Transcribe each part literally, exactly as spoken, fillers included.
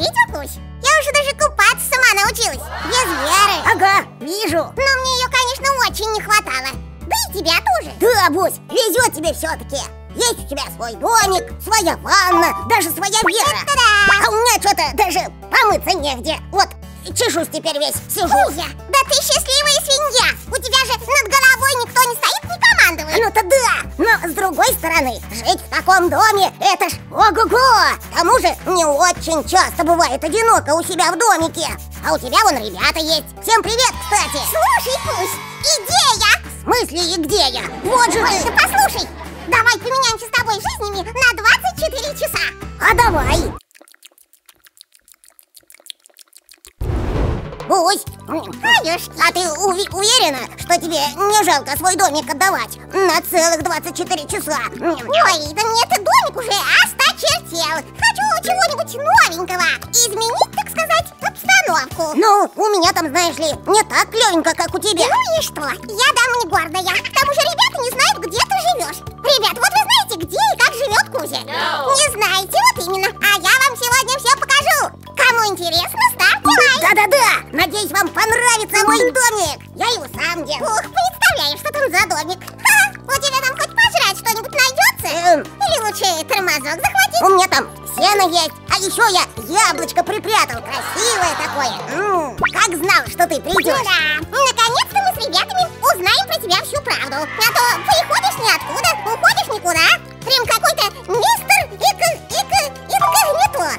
Видел Кусь? Я уже даже купаться сама научилась. Без Веры. Ага, вижу. Но мне ее, конечно, очень не хватало. Да и тебя тоже. Да, Бусь, везет тебе все-таки. Есть у тебя свой домик, своя ванна, даже своя Вера. Да-да-да. А у меня что-то даже помыться негде. Вот, чешусь теперь весь, сижу. Бузя, да ты счастливая свинья. У тебя же над головой никто не стоит, не командует. Ну-то да, но с другой стороны, жить в таком доме, это ж ого-го. К тому же не очень часто бывает одиноко у себя в домике. А у тебя вон ребята есть. Всем привет, кстати. Слушай, Кусь, и где я? В смысле и где я? Вот же. Ой, ты послушай. Давай поменяемся с тобой жизнями на двадцать четыре часа. А давай. Бусь, а ты уверена, что тебе не жалко свой домик отдавать на целых двадцать четыре часа? Ой, да мне этот домик уже осточертел. Хочу чего-нибудь новенького. Изменить, так сказать, обстановку. Ну, у меня там, знаешь ли, не так клёвенько, как у тебя. Ну и что? Я дама не гордая. К тому же ребята не знают, где ты живешь. Ребят, вот вы знаете, где и как живет Кузя? No. Не знаете, вот именно. А я вам сегодня все покажу. Кому интересно, ставьте лайк. Да-да-да, надеюсь, вам понравится мой домик. Я его сам делал. Ух, представляешь, что там за домик. Ха, у тебя там хоть пожрать что-нибудь найдется? Или лучше тормозок захватить? У меня там сено есть, а еще я яблочко припрятал. Красивое такое. М-м, как знал, что ты придешь. Да, наконец-то мы с ребятами узнаем про тебя всю правду. А то приходишь ниоткуда, уходишь никуда. Прям какой-то мистер инкогнито.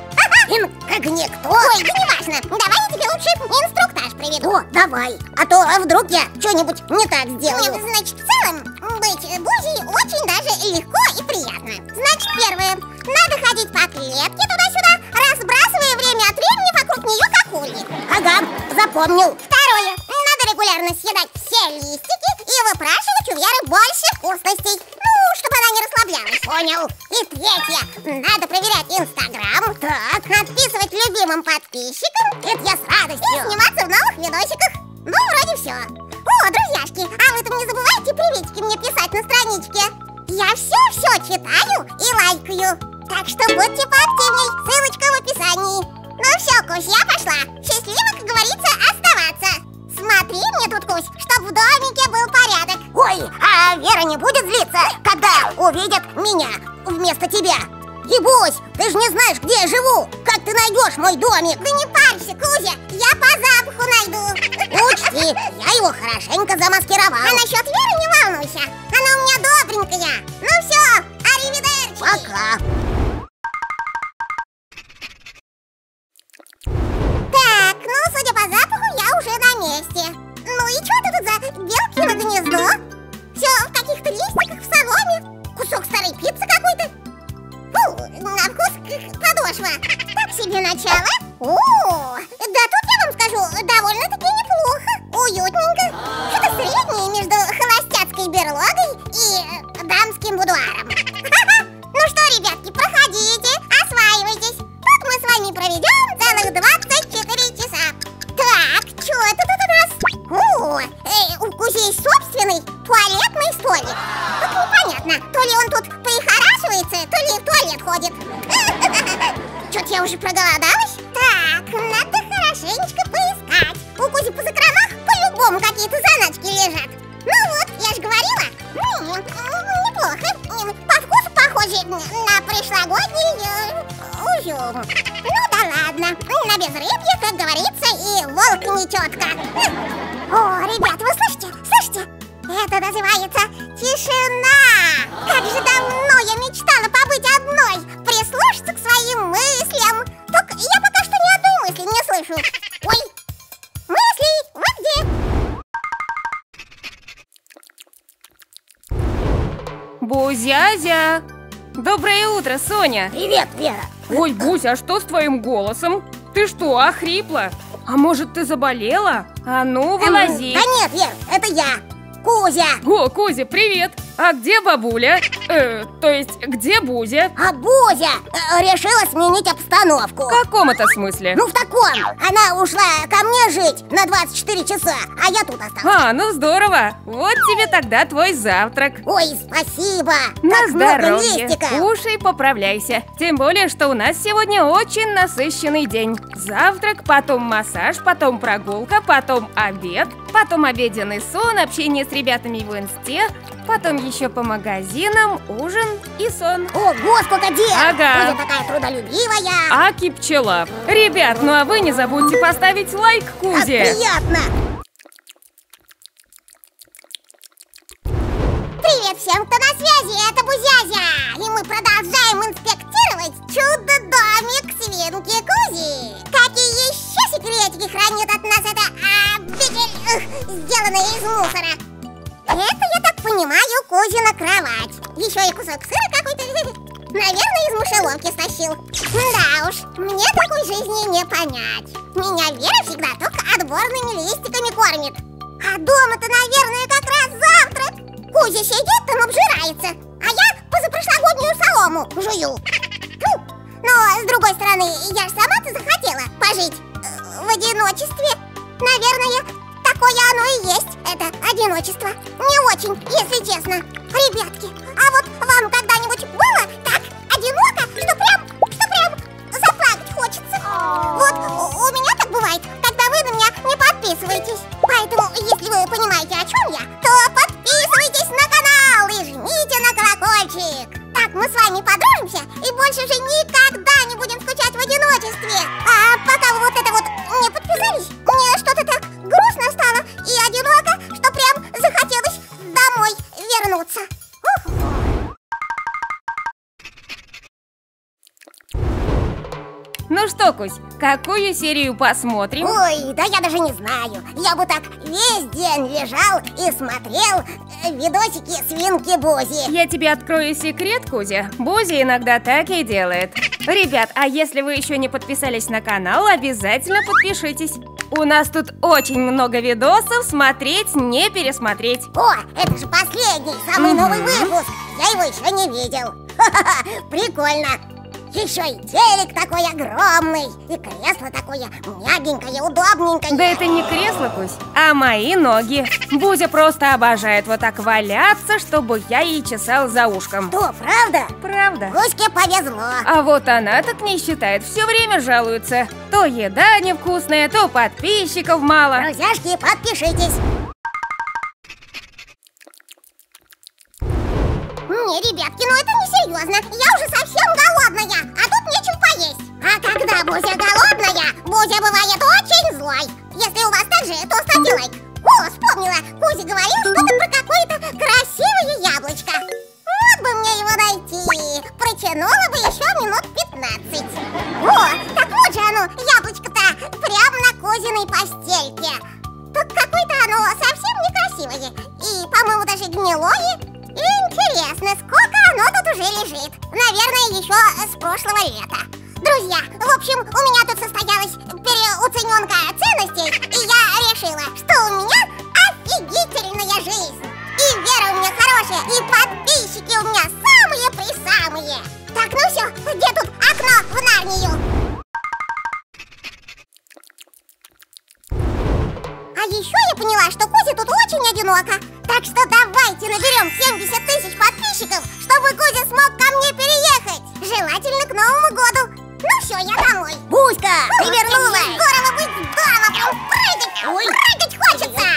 Инкогнито? Ой, да неважно. Давай я тебе лучше инструктаж приведу. О, давай. А то а вдруг я что-нибудь не так сделаю. Нет, значит, в целом быть Бузей очень даже легко и приятно. Значит, первое. Надо ходить по клетке туда-сюда, разбрасывая время от времени вокруг нее кокульник. Ага, запомнил. Второе. Надо регулярно съедать все листики и выпрашивать у Веры больше вкусностей. Ну, чтобы она не расслаблялась. Понял. И третье. Надо проверять Инстаграм. Так. Отписывать любимым подписчикам. Это я с радостью. И сниматься в новых видосиках. Ну, вроде все. О, друзьяшки, а вы там не забывайте приветики мне писать на страничке. Я все-все читаю и лайкаю. Так что будьте поактивней. Ссылочка в описании. Ну все, Кусь, я пошла. Счастливо, как говорится, оставаться. Смотри мне тут, Кусь, чтоб в домике был порядок. Ой, а Вера не будет злиться, когда увидит меня вместо тебя? И, Бусь, ты же не знаешь, где я живу. Как ты найдешь мой домик? Да не парься, Кузя, я по запаху найду. Учти, я его хорошенько замаскировал. А насчет Веры не волнуйся, она у меня добренькая. Ну все, аривидерчики. Пока. Так, ну, судя по запаху, я уже на месте. Ну и что ты тут за белкино гнездо? Все в каких-то листиках, в соломе. Кусок старой пиццы какой-то. Фу, на вкус подошва. Так себе начало. О, да тут я вам скажу, довольно-таки неплохо. Уютненько. Это среднее между холостяцкой берлогой и дамским будуаром. Ха-ха. Ну что, ребятки, проходите, осваивайтесь. Тут мы с вами проведем целых двадцать четыре часа. Так, что это тут у нас? О, э, у Кузи есть собственный туалетный столик. Тут непонятно, то ли он тут прихорашивается, то ли в туалет ходит. Чё-то я уже проголодалась. Так, надо хорошенечко поискать. У Кузи по закромах по-любому какие-то заначки лежат. Ну вот, я же говорила. М-м, неплохо. По вкусу похоже на прошлогодний ужин. Ну да ладно, на безрыбье, как говорится, и волк не тетка. О, ребят, вы слышите? Слышите? Это называется тишина. Как же давно я мечтала побыть одной, прислушаться к своим мыслям. Только я пока что ни одной мысли не слышу. Ой, мысли, вы где? Бузязя. Доброе утро, Соня. Привет, Вера. Ой, Буся, а что с твоим голосом? Ты что, охрипла? А может, ты заболела? А ну, вылази. Да нет, Вер, это я, Кузя. О, Кузя, привет. А где бабуля? Э, то есть, где Бузя? А Бузя э, решила сменить обстановку. В каком это смысле? Ну, в таком. Она ушла ко мне жить на двадцать четыре часа, а я тут осталась. А, ну здорово. Вот тебе тогда твой завтрак. Ой, спасибо. На здоровье. Кушай, поправляйся. Тем более, что у нас сегодня очень насыщенный день. Завтрак, потом массаж, потом прогулка, потом обед, потом обеденный сон, общение с ребятами в инсте, потом еще по магазинам, ужин и сон. Ого, сколько дел! Ага. Бузя такая трудолюбивая. Аки пчела. Ребят, ну а вы не забудьте поставить лайк Кузе. Как приятно! Привет всем, кто на связи, это Бузязя. И мы продолжаем инспектировать чудо-домик свинки Кузи. Какие еще секретики хранит от нас эта обитель, сделанная из мусора? Это, я так понимаю, Кузина кровать. Еще и кусок сыра какой-то, наверное, из мышеловки стащил. Да уж, мне такой жизни не понять. Меня Вера всегда только отборными листиками кормит. А дома-то, наверное, как раз завтрак. Кузя сидит там, обжирается, а я позапрошлогоднюю солому жую. Но, с другой стороны, я же сама-то захотела пожить в одиночестве. Наверное, такое оно и есть, это одиночество. Не очень, если честно. Ребятки, а вот вам когда-нибудь было так одиноко, что прям, что прям заплакать хочется? Вот у меня так бывает, когда вы на меня не подписываетесь. Поэтому, если вы понимаете, о чем я, то подписывайтесь на канал и жмите на колокольчик. Так мы с вами подружимся и больше уже никогда не будем скучать в одиночестве. А пока вы вот это вот не подписались, мне что-то так грустно стало и одиноко, что прям захотелось домой вернуться. Ух. Ну что, Кузь, какую серию посмотрим? Ой, да я даже не знаю. Я бы так весь день лежал и смотрел видосики свинки Бузи. Я тебе открою секрет, Кузя. Бузя иногда так и делает. Ребят, а если вы еще не подписались на канал, обязательно подпишитесь. У нас тут очень много видосов, смотреть, не пересмотреть. О, это же последний, самый новый выпуск. Я его еще не видел. Ха-ха-ха, прикольно. Еще и телек такой огромный, и кресло такое мягенькое, удобненькое. Да это не кресло, Кузь, а мои ноги. Бузя просто обожает вот так валяться, чтобы я ей чесал за ушком. Что, правда? Правда. Кузьке повезло. А вот она так не считает, все время жалуется. То еда невкусная, то подписчиков мало. Друзьяшки, подпишитесь. Не, ребятки, ну это не серьезно. Я уже совсем голодная, а тут нечем поесть. А когда Бузя голодная, Бузя бывает очень злой. Если у вас так же, то ставьте лайк. О, вспомнила, Кузя говорил что-то про какое-то красивое яблочко. Вот бы мне его найти. Протянула бы еще минут пятнадцать. О, так вот же оно, яблочко-то, прямо на Кузиной постельке. Так какое-то оно совсем некрасивое. И, по-моему, даже гнилое. Интересно, сколько оно тут уже лежит? Наверное, еще с прошлого лета. Друзья, в общем, у меня тут состоялась переоцененка ценностей, и я решила, что у меня офигительная жизнь. И вера у меня хорошая, и подписчики у меня самые-пресамые. Так, ну все, где тут окно в Нарнию? А еще я поняла, что Кузе тут очень одиноко. Так что давайте наберем семьдесят тысяч подписчиков, чтобы Кузя смог ко мне переехать. Желательно к Новому году. Ну все, я домой. Бузька, ты вернулась. Здорово быть дома, прям прыгать, прыгать хочется.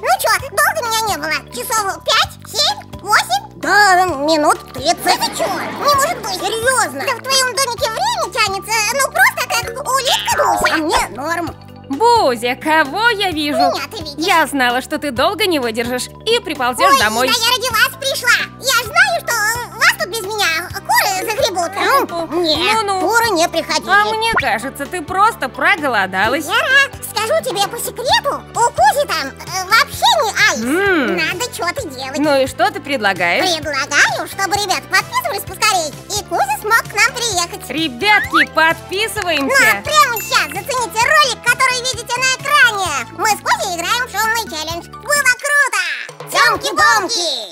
Ну что, долго меня не было? Часов пять, семь, восемь? Да, минут тридцать. Это что? Не может быть. Серьезно? Да в твоем домике время тянется, ну просто как улитка-дуся. А мне норм. Бузя, кого я вижу? Меня ты видишь. Я знала, что ты долго не выдержишь и приползешь Ой, домой. Да я ради вас пришла. Я же знаю, что вас тут без меня куры загребут. Ну, нет, ну, ну. Куры не приходили. А мне кажется, ты просто проголодалась. Вера, скажу тебе по секрету, у Кузи там э, вообще не айс. М-м. Надо что-то делать. Ну и что ты предлагаешь? Предлагаю, чтобы ребят подписывались поскорей, и Кузя смог к нам приехать. Ребятки, подписываемся. Ну, а прямо сейчас зацените ролик, который видите на экране. Мы с Кузей играем в шумный челлендж. Было круто! Тёмки-бомки!